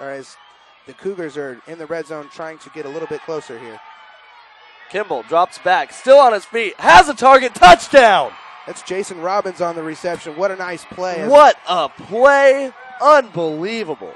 as the Cougars are in the red zone trying to get a little bit closer here. Kimble drops back, still on his feet, has a target, touchdown! That's Jason Robbins on the reception. What a nice play. What a play. Unbelievable.